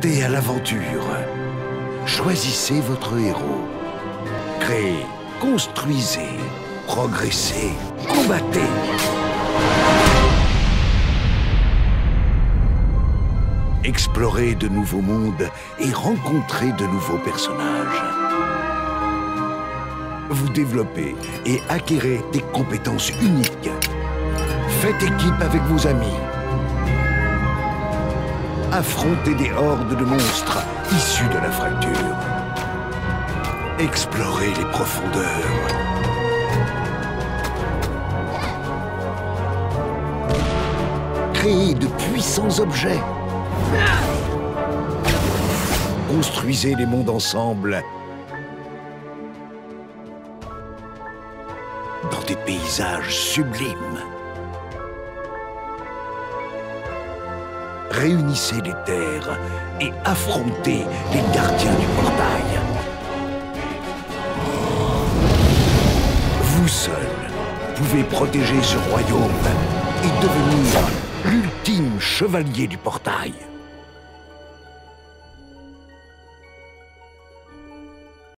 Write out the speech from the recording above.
Partez à l'aventure. Choisissez votre héros. Créez, construisez, progressez, combattez. Explorez de nouveaux mondes et rencontrez de nouveaux personnages. Vous développez et acquérez des compétences uniques. Faites équipe avec vos amis. Affrontez des hordes de monstres issus de la fracture. Explorez les profondeurs. Créez de puissants objets. Construisez les mondes ensemble dans des paysages sublimes. Réunissez les terres et affrontez les gardiens du portail. Vous seul pouvez protéger ce royaume et devenir l'ultime chevalier du portail.